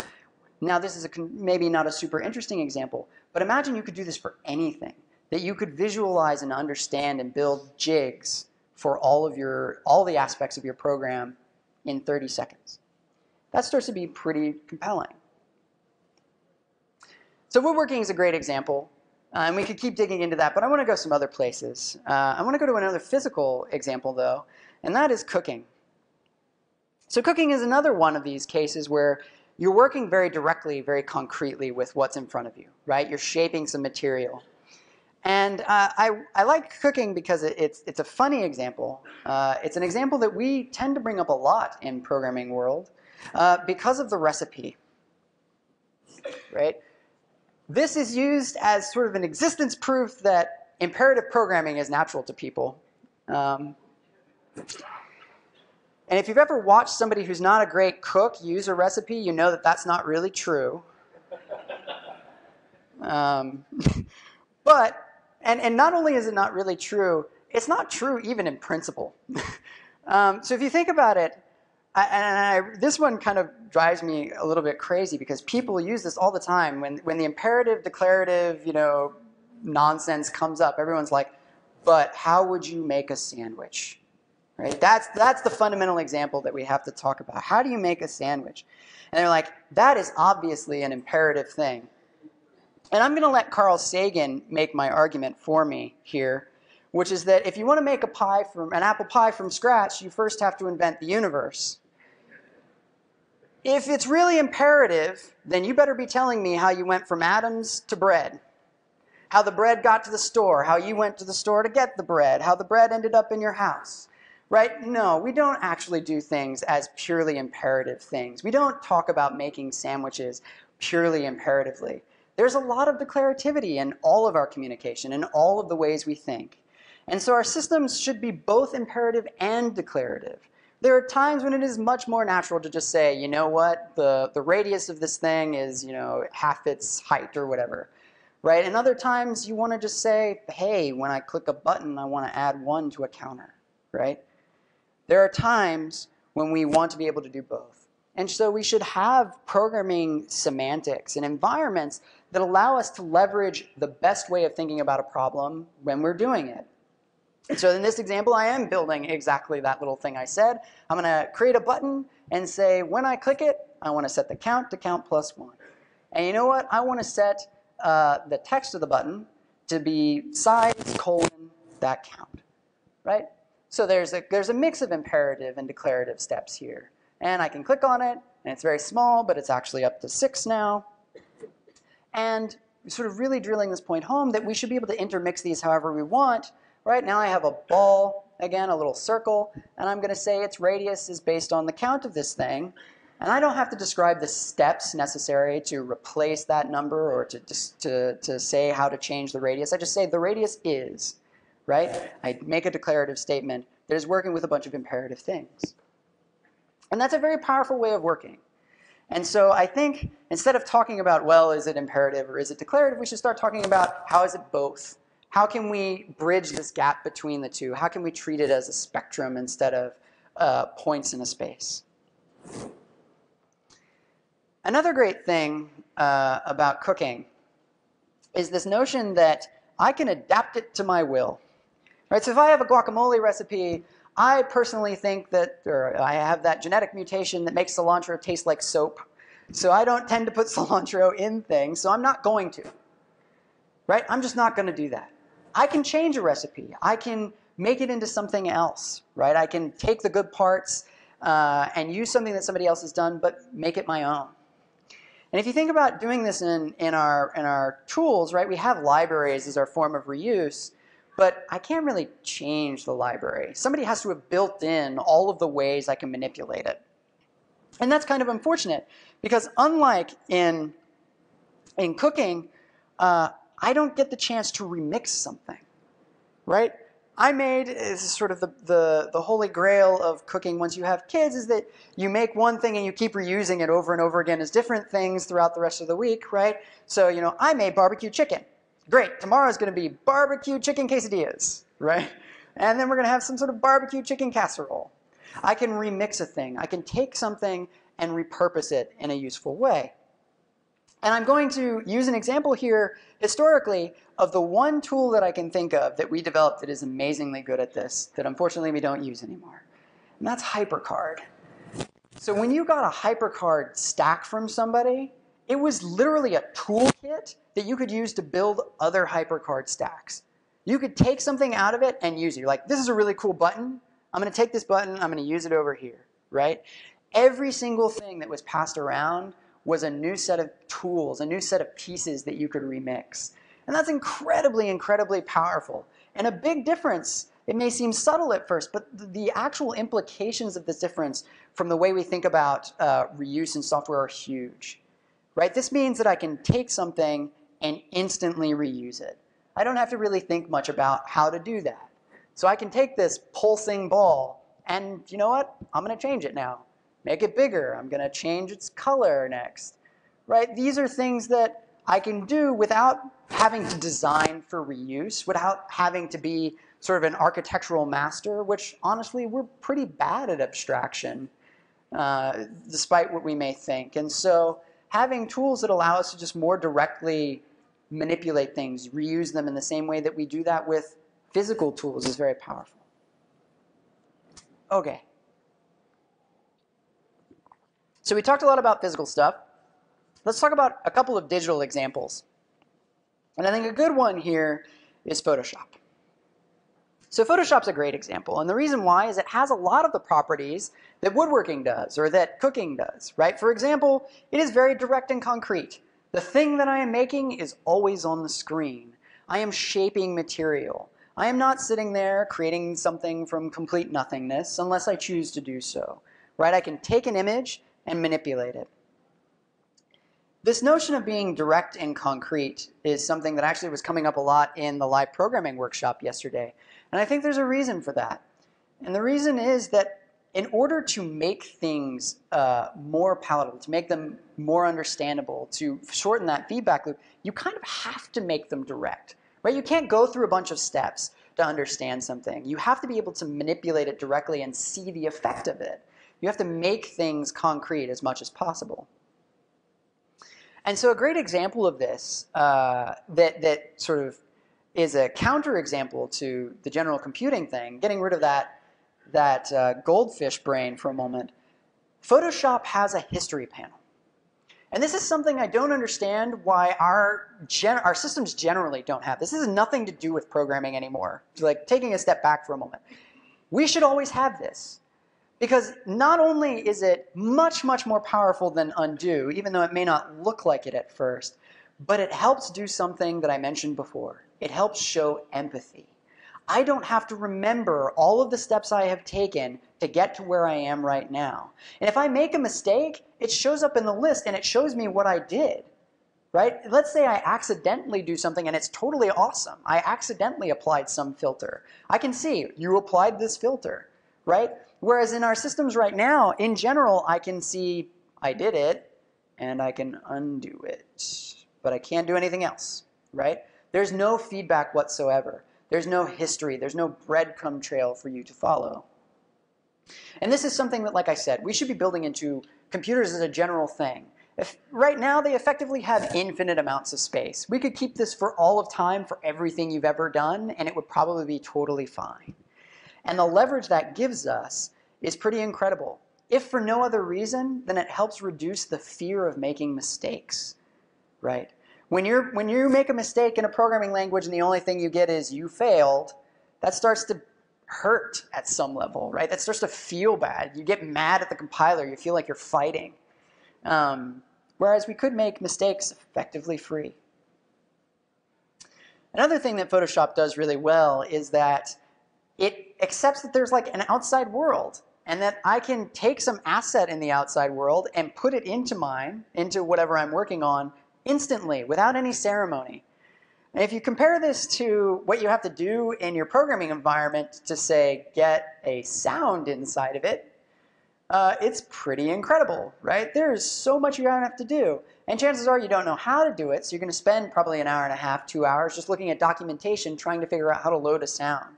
Now this is a, maybe not a super interesting example, but imagine you could do this for anything, that you could visualize and understand and build jigs for all of your, all the aspects of your program in thirty seconds. That starts to be pretty compelling. So woodworking is a great example. Uh, and we could keep digging into that, but I want to go some other places. Uh, I want to go to another physical example, though, and that is cooking. So cooking is another one of these cases where you're working very directly, very concretely with what's in front of you, right? You're shaping some material. And uh, I, I like cooking because it, it's, it's a funny example. Uh, it's an example that we tend to bring up a lot in programming world uh, because of the recipe, right? This is used as sort of an existence proof that imperative programming is natural to people. Um, and if you've ever watched somebody who's not a great cook use a recipe, you know that that's not really true. Um, but, and, and not only is it not really true, it's not true even in principle. um, so if you think about it, I, and I, this one kind of drives me a little bit crazy because people use this all the time. When, when the imperative, declarative, you know, nonsense comes up, everyone's like, but how would you make a sandwich? Right? That's, that's the fundamental example that we have to talk about. How do you make a sandwich? And they're like, that is obviously an imperative thing. And I'm going to let Carl Sagan make my argument for me here, which is that if you want to make a pie from, an apple pie from scratch, you first have to invent the universe. If it's really imperative, then you better be telling me how you went from atoms to bread, how the bread got to the store, how you went to the store to get the bread, how the bread ended up in your house. Right? No, we don't actually do things as purely imperative things. We don't talk about making sandwiches purely imperatively. There's a lot of declarativity in all of our communication, in all of the ways we think. And so our systems should be both imperative and declarative. There are times when it is much more natural to just say, you know what, the, the radius of this thing is, you know, half its height or whatever. Right? And other times you want to just say, hey, when I click a button, I want to add one to a counter. Right? There are times when we want to be able to do both. And so we should have programming semantics and environments that allow us to leverage the best way of thinking about a problem when we're doing it. And so in this example, I am building exactly that little thing I said. I'm going to create a button and say, when I click it, I want to set the count to count plus one. And you know what? I want to set uh, the text of the button to be size colon that count, right? So there's a, there's a mix of imperative and declarative steps here. And I can click on it, and it's very small, but it's actually up to six now. And sort of really drilling this point home that we should be able to intermix these however we want. Right now I have a ball, again, a little circle, and I'm going to say its radius is based on the count of this thing. And I don't have to describe the steps necessary to replace that number or to, to, to say how to change the radius. I just say the radius is, right? I make a declarative statement that is working with a bunch of imperative things. And that's a very powerful way of working. And so I think instead of talking about, well, is it imperative or is it declarative, we should start talking about how is it both? How can we bridge this gap between the two? How can we treat it as a spectrum instead of uh, points in a space? Another great thing uh, about cooking is this notion that I can adapt it to my will. Right? So if I have a guacamole recipe, I personally think that, or I have that genetic mutation that makes cilantro taste like soap. So I don't tend to put cilantro in things, so I'm not going to. Right? I'm just not going to do that. I can change a recipe. I can make it into something else, right? I can take the good parts uh, and use something that somebody else has done, but make it my own. And if you think about doing this in, in, our, in our tools, right, we have libraries as our form of reuse, but I can't really change the library. Somebody has to have built in all of the ways I can manipulate it. And that's kind of unfortunate because unlike in, in cooking, uh, I don't get the chance to remix something, right? I made, this is sort of the, the, the holy grail of cooking once you have kids, is that you make one thing and you keep reusing it over and over again as different things throughout the rest of the week, right? So, you know, I made barbecue chicken. Great, tomorrow's going to be barbecue chicken quesadillas, right? And then we're going to have some sort of barbecue chicken casserole. I can remix a thing. I can take something and repurpose it in a useful way. And I'm going to use an example here, historically, of the one tool that I can think of that we developed that is amazingly good at this, that unfortunately we don't use anymore. And that's HyperCard. So when you got a HyperCard stack from somebody, it was literally a toolkit that you could use to build other HyperCard stacks. You could take something out of it and use it. You're like, this is a really cool button. I'm going to take this button. I'm going to use it over here, right? Every single thing that was passed around was a new set of tools, a new set of pieces that you could remix. And that's incredibly, incredibly powerful. And a big difference, it may seem subtle at first, but the actual implications of this difference from the way we think about uh, reuse in software are huge. Right? This means that I can take something and instantly reuse it. I don't have to really think much about how to do that. So I can take this pulsing ball and, you know what, I'm going to change it now. Make it bigger. I'm going to change its color next. Right? These are things that I can do without having to design for reuse, without having to be sort of an architectural master, which honestly we're pretty bad at abstraction, uh, despite what we may think. And so having tools that allow us to just more directly manipulate things, reuse them in the same way that we do that with physical tools is very powerful. Okay. So we talked a lot about physical stuff. Let's talk about a couple of digital examples. And I think a good one here is Photoshop. So Photoshop's a great example, and the reason why is it has a lot of the properties that woodworking does or that cooking does, right? For example, it is very direct and concrete. The thing that I am making is always on the screen. I am shaping material. I am not sitting there creating something from complete nothingness unless I choose to do so, right? I can take an image and manipulate it. This notion of being direct and concrete is something that actually was coming up a lot in the live programming workshop yesterday. And I think there's a reason for that. And the reason is that in order to make things uh, more palatable, to make them more understandable, to shorten that feedback loop, you kind of have to make them direct, right? You can't go through a bunch of steps to understand something. You have to be able to manipulate it directly and see the effect of it. You have to make things concrete as much as possible. And so a great example of this uh, that, that sort of is a counterexample to the general computing thing, getting rid of that, that uh, goldfish brain for a moment, Photoshop has a history panel. And this is something I don't understand why our, gen our systems generally don't have. This has nothing to do with programming anymore. It's like taking a step back for a moment. We should always have this. Because not only is it much, much more powerful than undo, even though it may not look like it at first, but it helps do something that I mentioned before. It helps show empathy. I don't have to remember all of the steps I have taken to get to where I am right now. And if I make a mistake, it shows up in the list and it shows me what I did, right? Let's say I accidentally do something and it's totally awesome. I accidentally applied some filter. I can see you applied this filter, right? Whereas in our systems right now, in general, I can see I did it and I can undo it, but I can't do anything else, right? There's no feedback whatsoever. There's no history. There's no breadcrumb trail for you to follow. And this is something that, like I said, we should be building into computers as a general thing. If, right now, they effectively have infinite amounts of space. We could keep this for all of time for everything you've ever done, and it would probably be totally fine. And the leverage that gives us is pretty incredible. If for no other reason, then it helps reduce the fear of making mistakes, right? When you're, when you make a mistake in a programming language and the only thing you get is you failed, that starts to hurt at some level, right? That starts to feel bad. You get mad at the compiler. You feel like you're fighting. Um, whereas we could make mistakes effectively free. Another thing that Photoshop does really well is that it accepts that there's like an outside world and that I can take some asset in the outside world and put it into mine, into whatever I'm working on, instantly, without any ceremony. And if you compare this to what you have to do in your programming environment to, say, get a sound inside of it, uh, it's pretty incredible, right? There's so much you have to do. And chances are you don't know how to do it, so you're going to spend probably an hour and a half, two hours just looking at documentation trying to figure out how to load a sound.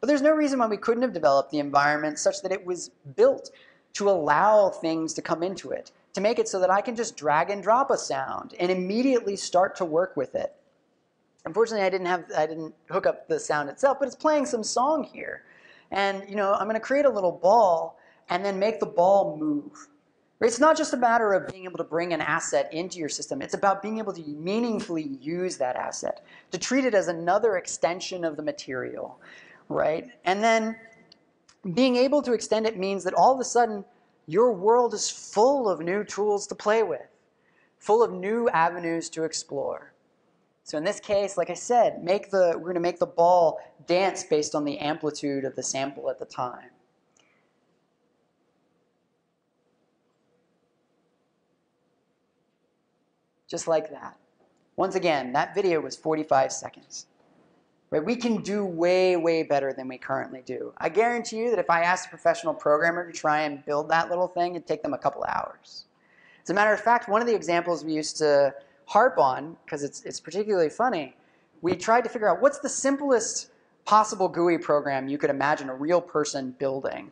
But there's no reason why we couldn't have developed the environment such that it was built to allow things to come into it, to make it so that I can just drag and drop a sound and immediately start to work with it. Unfortunately, I didn't have, I didn't hook up the sound itself, but it's playing some song here. And, you know, I'm going to create a little ball and then make the ball move. It's not just a matter of being able to bring an asset into your system. It's about being able to meaningfully use that asset, to treat it as another extension of the material. Right? And then being able to extend it means that all of a sudden your world is full of new tools to play with, full of new avenues to explore. So in this case, like I said, make the, we're going to make the ball dance based on the amplitude of the sample at the time. Just like that. Once again, that video was forty-five seconds. Right? We can do way, way better than we currently do. I guarantee you that if I asked a professional programmer to try and build that little thing, it'd take them a couple hours. As a matter of fact, one of the examples we used to harp on, because it's, it's particularly funny, we tried to figure out what's the simplest possible G U I program you could imagine a real person building.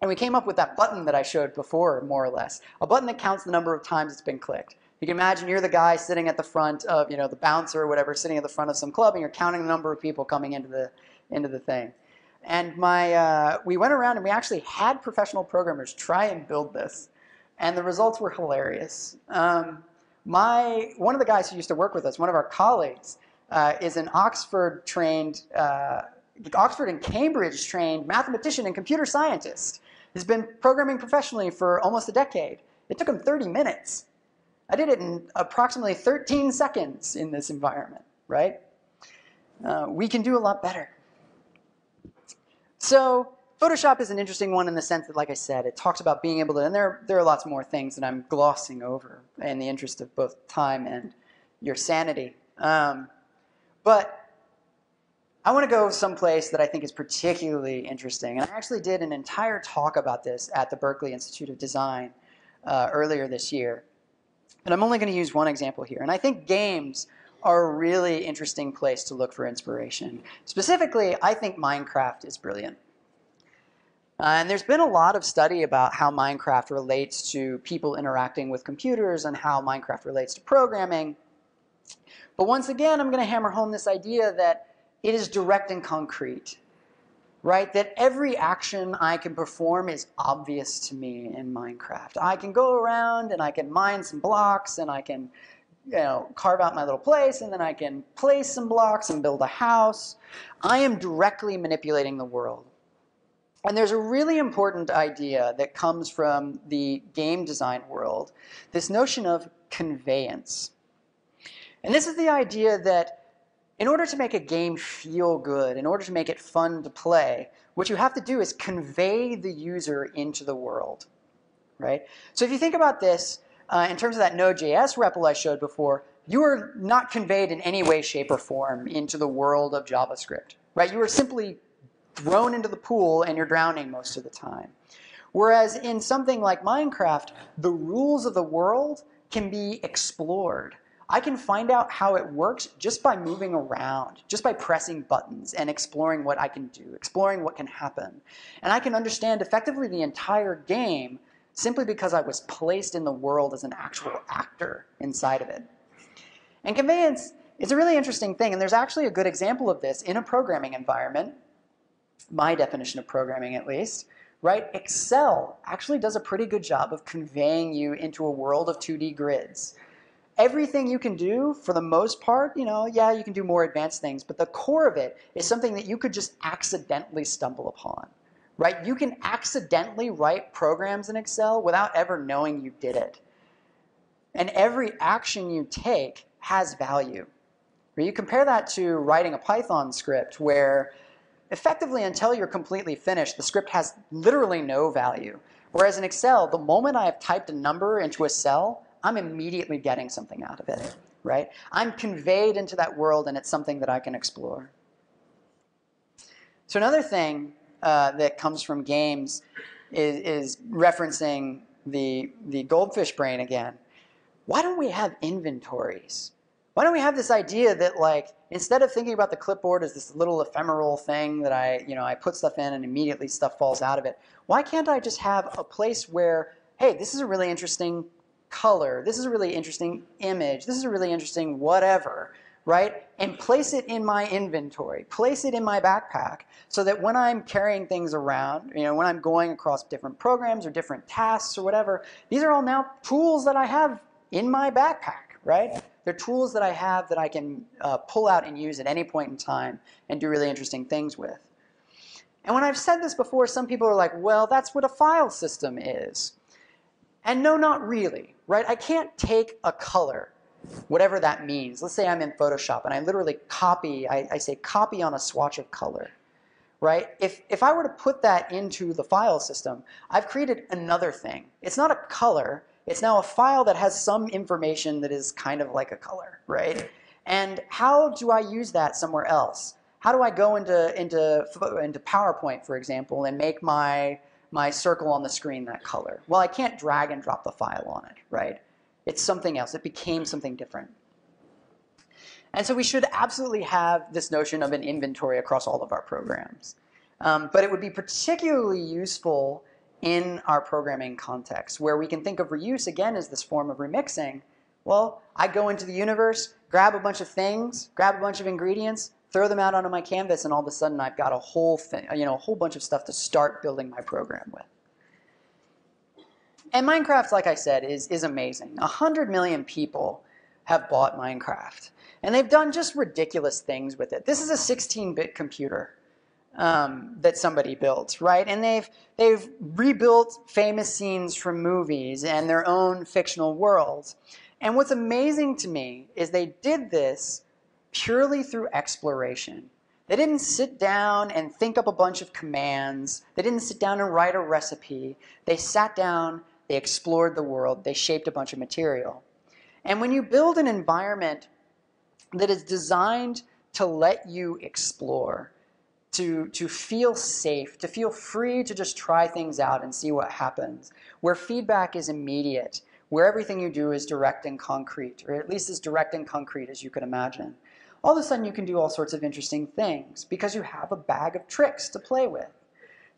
And we came up with that button that I showed before, more or less, a button that counts the number of times it's been clicked. You can imagine you're the guy sitting at the front of, you know, the bouncer or whatever, sitting at the front of some club, and you're counting the number of people coming into the into the thing. And my uh, we went around and we actually had professional programmers try and build this, and the results were hilarious. Um, my one of the guys who used to work with us, one of our colleagues, uh, is an Oxford-trained, uh, Oxford and Cambridge-trained mathematician and computer scientist. He's been programming professionally for almost a decade. It took him thirty minutes. I did it in approximately thirteen seconds in this environment, right? Uh, we can do a lot better. So Photoshop is an interesting one in the sense that, like I said, it talks about being able to, and there, there are lots more things that I'm glossing over in the interest of both time and your sanity. Um, but I want to go someplace that I think is particularly interesting. And I actually did an entire talk about this at the Berkeley Institute of Design uh, earlier this year. And I'm only going to use one example here. And I think games are a really interesting place to look for inspiration. Specifically, I think Minecraft is brilliant. Uh, and there's been a lot of study about how Minecraft relates to people interacting with computers and how Minecraft relates to programming. But once again, I'm going to hammer home this idea that it is direct and concrete, right? That every action I can perform is obvious to me in Minecraft. I can go around and I can mine some blocks and I can, you know, carve out my little place, and then I can place some blocks and build a house. I am directly manipulating the world. And there's a really important idea that comes from the game design world, this notion of conveyance. And this is the idea that in order to make a game feel good, in order to make it fun to play, what you have to do is convey the user into the world, right? So if you think about this uh, in terms of that Node J S REPL I showed before, you are not conveyed in any way, shape, or form into the world of JavaScript, right? You are simply thrown into the pool and you're drowning most of the time. Whereas in something like Minecraft, the rules of the world can be explored. I can find out how it works just by moving around, just by pressing buttons and exploring what I can do, exploring what can happen. And I can understand effectively the entire game simply because I was placed in the world as an actual actor inside of it. And conveyance is a really interesting thing, and there's actually a good example of this in a programming environment, my definition of programming at least, right? Excel actually does a pretty good job of conveying you into a world of two D grids. Everything you can do, for the most part, you know, yeah, you can do more advanced things, but the core of it is something that you could just accidentally stumble upon, right? You can accidentally write programs in Excel without ever knowing you did it. And every action you take has value. Or you compare that to writing a Python script where effectively until you're completely finished, the script has literally no value. Whereas in Excel, the moment I have typed a number into a cell, I'm immediately getting something out of it, right? I'm conveyed into that world, and it's something that I can explore. So another thing uh, that comes from games is, is referencing the, the goldfish brain again. Why don't we have inventories? Why don't we have this idea that, like, instead of thinking about the clipboard as this little ephemeral thing that I, you know, I put stuff in and immediately stuff falls out of it, why can't I just have a place where, hey, this is a really interesting color, this is a really interesting image, this is a really interesting whatever, right? And place it in my inventory, place it in my backpack, so that when I'm carrying things around, you know, when I'm going across different programs or different tasks or whatever, these are all now tools that I have in my backpack, right? They're tools that I have that I can uh, pull out and use at any point in time and do really interesting things with. And when I've said this before, some people are like, well, that's what a file system is. And no, not really, right? I can't take a color, whatever that means. Let's say I'm in Photoshop and I literally copy, I, I say copy on a swatch of color, right? If, if I were to put that into the file system, I've created another thing. It's not a color, it's now a file that has some information that is kind of like a color, right? And how do I use that somewhere else? How do I go into, into, into PowerPoint, for example, and make my my circle on the screen that color? Well, I can't drag and drop the file on it, right? It's something else. It became something different. And so we should absolutely have this notion of an inventory across all of our programs. Um, but it would be particularly useful in our programming context, where we can think of reuse, again, as this form of remixing, Well, I go into the universe, grab a bunch of things, grab a bunch of ingredients, throw them out onto my canvas, and all of a sudden I've got a whole thing, you know, a whole bunch of stuff to start building my program with. And Minecraft, like I said, is, is amazing. A hundred million people have bought Minecraft, and they've done just ridiculous things with it. This is a sixteen bit computer um, that somebody built, right? And they've, they've rebuilt famous scenes from movies and their own fictional worlds. And what's amazing to me is they did this purely through exploration. They didn't sit down and think up a bunch of commands. They didn't sit down and write a recipe. They sat down, they explored the world, they shaped a bunch of material. And when you build an environment that is designed to let you explore, to, to feel safe, to feel free to just try things out and see what happens, where feedback is immediate, where everything you do is direct and concrete, or at least as direct and concrete as you can imagine, all of a sudden you can do all sorts of interesting things because you have a bag of tricks to play with.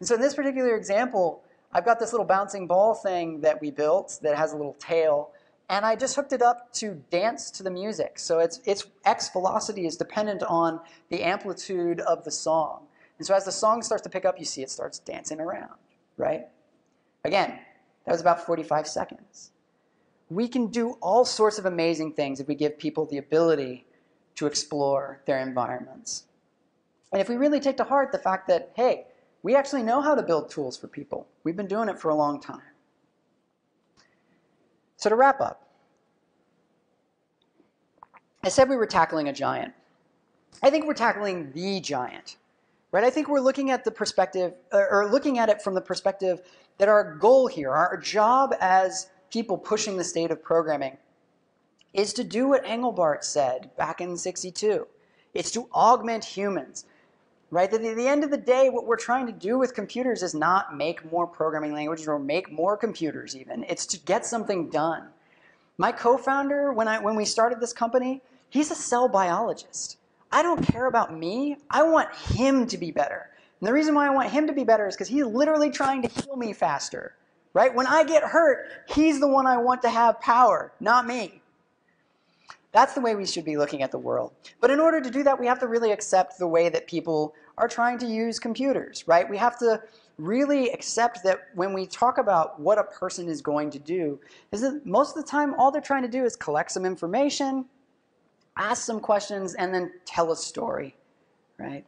And so in this particular example, I've got this little bouncing ball thing that we built that has a little tail, and I just hooked it up to dance to the music. So its, its x velocity is dependent on the amplitude of the song. And so as the song starts to pick up, you see it starts dancing around, right? Again, that was about forty-five seconds. We can do all sorts of amazing things if we give people the ability to explore their environments. And if we really take to heart the fact that, hey, we actually know how to build tools for people. We've been doing it for a long time. So to wrap up, I said we were tackling a giant. I think we're tackling the giant, right? I think we're looking at the perspective, or looking at it from the perspective that our goal here, our job as people pushing the state of programming, is to do what Engelbart said back in sixty-two. It's to augment humans, right? That at the end of the day, what we're trying to do with computers is not make more programming languages or make more computers even. It's to get something done. My co-founder, when I when we started this company, he's a cell biologist. I don't care about me. I want him to be better. And the reason why I want him to be better is because he's literally trying to heal me faster, right? When I get hurt, he's the one I want to have power, not me. That's the way we should be looking at the world. But in order to do that, we have to really accept the way that people are trying to use computers, right? We have to really accept that when we talk about what a person is going to do, is that most of the time all they're trying to do is collect some information, ask some questions, and then tell a story, right?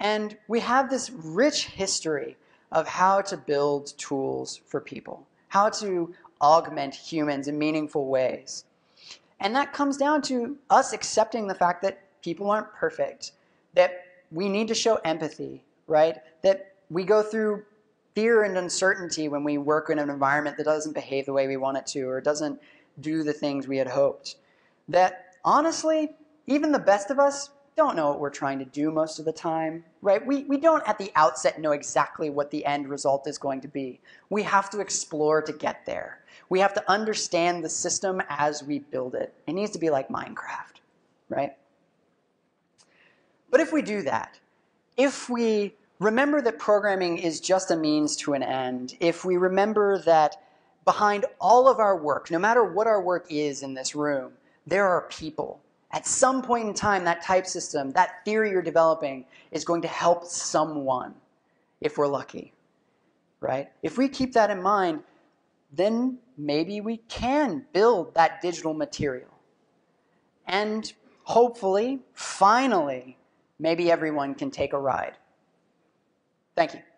And we have this rich history of how to build tools for people, how to augment humans in meaningful ways. And that comes down to us accepting the fact that people aren't perfect, that we need to show empathy, right? That we go through fear and uncertainty when we work in an environment that doesn't behave the way we want it to or doesn't do the things we had hoped. That honestly, even the best of us don't know what we're trying to do most of the time, right? We, we don't at the outset know exactly what the end result is going to be. We have to explore to get there. We have to understand the system as we build it. It needs to be like Minecraft, right? But if we do that, if we remember that programming is just a means to an end, if we remember that behind all of our work, no matter what our work is in this room, there are people. At some point in time, that type system, that theory you're developing is going to help someone, if we're lucky, right? If we keep that in mind, then maybe we can build that digital material. And hopefully, finally, maybe everyone can take a ride. Thank you.